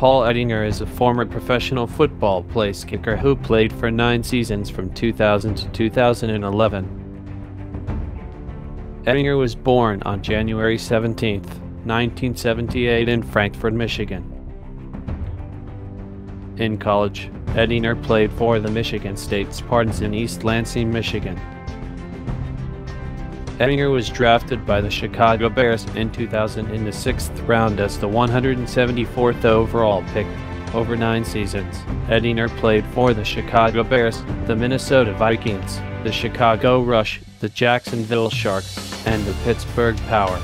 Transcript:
Paul Edinger is a former professional football place kicker who played for 9 seasons from 2000 to 2011. Edinger was born on January 17, 1978 in Frankfort, Michigan. In college, Edinger played for the Michigan State Spartans in East Lansing, Michigan. Edinger was drafted by the Chicago Bears in 2000 in the 6th round as the 174th overall pick. Over 9 seasons, Edinger played for the Chicago Bears, the Minnesota Vikings, the Chicago Rush, the Jacksonville Sharks, and the Pittsburgh Power.